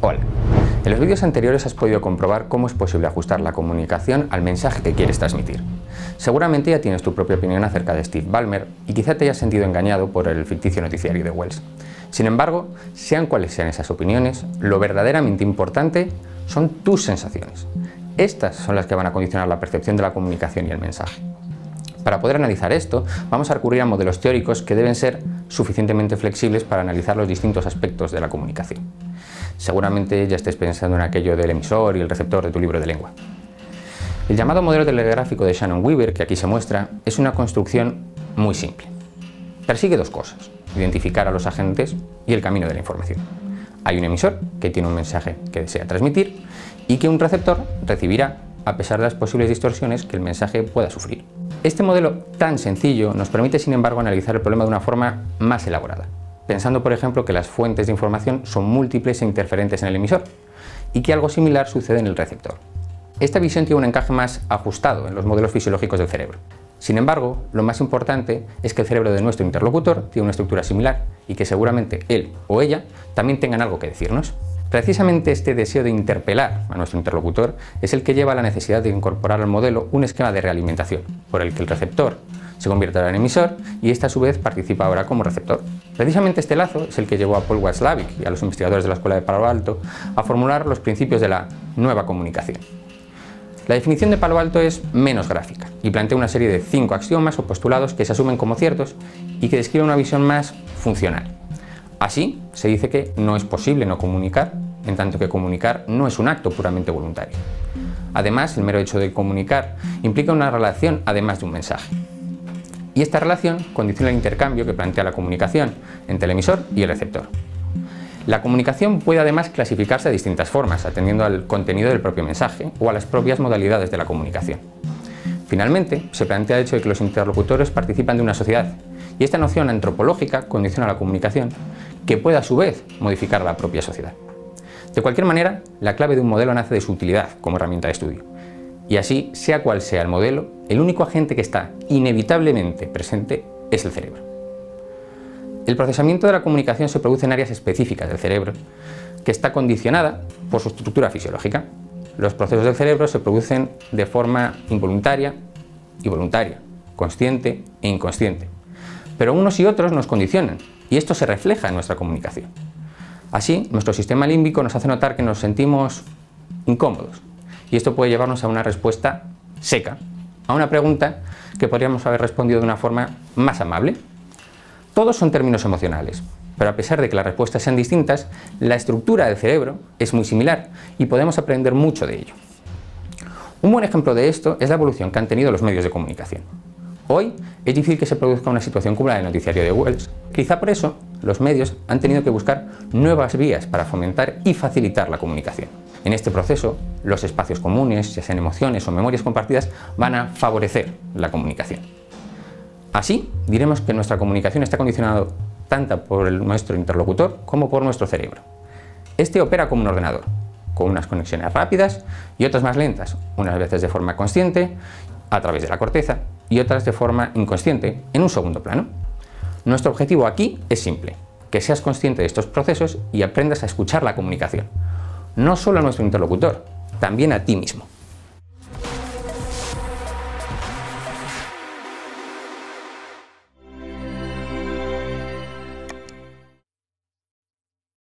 Hola. En los vídeos anteriores has podido comprobar cómo es posible ajustar la comunicación al mensaje que quieres transmitir. Seguramente ya tienes tu propia opinión acerca de Steve Ballmer y quizá te hayas sentido engañado por el ficticio noticiario de Welles. Sin embargo, sean cuales sean esas opiniones, lo verdaderamente importante son tus sensaciones. Estas son las que van a condicionar la percepción de la comunicación y el mensaje. Para poder analizar esto, vamos a recurrir a modelos teóricos que deben ser suficientemente flexibles para analizar los distintos aspectos de la comunicación. Seguramente ya estés pensando en aquello del emisor y el receptor de tu libro de lengua. El llamado modelo telegráfico de Shannon Weaver, que aquí se muestra, es una construcción muy simple. Persigue dos cosas: identificar a los agentes y el camino de la información. Hay un emisor que tiene un mensaje que desea transmitir y que un receptor recibirá, a pesar de las posibles distorsiones que el mensaje pueda sufrir. Este modelo tan sencillo nos permite, sin embargo, analizar el problema de una forma más elaborada, pensando, por ejemplo, que las fuentes de información son múltiples e interferentes en el emisor y que algo similar sucede en el receptor. Esta visión tiene un encaje más ajustado en los modelos fisiológicos del cerebro. Sin embargo, lo más importante es que el cerebro de nuestro interlocutor tiene una estructura similar y que seguramente él o ella también tengan algo que decirnos. Precisamente este deseo de interpelar a nuestro interlocutor es el que lleva a la necesidad de incorporar al modelo un esquema de realimentación, por el que el receptor se convierte en emisor y éste a su vez participa ahora como receptor. Precisamente este lazo es el que llevó a Paul Watzlawick y a los investigadores de la Escuela de Palo Alto a formular los principios de la nueva comunicación. La definición de Palo Alto es menos gráfica y plantea una serie de 5 axiomas o postulados que se asumen como ciertos y que describen una visión más funcional. Así, se dice que no es posible no comunicar, en tanto que comunicar no es un acto puramente voluntario. Además, el mero hecho de comunicar implica una relación además de un mensaje. Y esta relación condiciona el intercambio que plantea la comunicación entre el emisor y el receptor. La comunicación puede además clasificarse de distintas formas, atendiendo al contenido del propio mensaje o a las propias modalidades de la comunicación. Finalmente, se plantea el hecho de que los interlocutores participan de una sociedad, y esta noción antropológica condiciona la comunicación, que puede a su vez modificar la propia sociedad. De cualquier manera, la clave de un modelo nace de su utilidad como herramienta de estudio. Y así, sea cual sea el modelo, el único agente que está inevitablemente presente es el cerebro. El procesamiento de la comunicación se produce en áreas específicas del cerebro, que está condicionada por su estructura fisiológica. Los procesos del cerebro se producen de forma involuntaria y voluntaria, consciente e inconsciente. Pero unos y otros nos condicionan, y esto se refleja en nuestra comunicación. Así, nuestro sistema límbico nos hace notar que nos sentimos incómodos, y esto puede llevarnos a una respuesta seca, a una pregunta que podríamos haber respondido de una forma más amable. Todos son términos emocionales, pero a pesar de que las respuestas sean distintas, la estructura del cerebro es muy similar, y podemos aprender mucho de ello. Un buen ejemplo de esto es la evolución que han tenido los medios de comunicación. Hoy es difícil que se produzca una situación como la del noticiario de Welles. Quizá por eso los medios han tenido que buscar nuevas vías para fomentar y facilitar la comunicación. En este proceso, los espacios comunes, ya sean emociones o memorias compartidas, van a favorecer la comunicación. Así, diremos que nuestra comunicación está condicionada tanto por nuestro interlocutor como por nuestro cerebro. Este opera como un ordenador, con unas conexiones rápidas y otras más lentas, unas veces de forma consciente, a través de la corteza, y otras de forma inconsciente, en un segundo plano. Nuestro objetivo aquí es simple: que seas consciente de estos procesos y aprendas a escuchar la comunicación. No solo a nuestro interlocutor, también a ti mismo.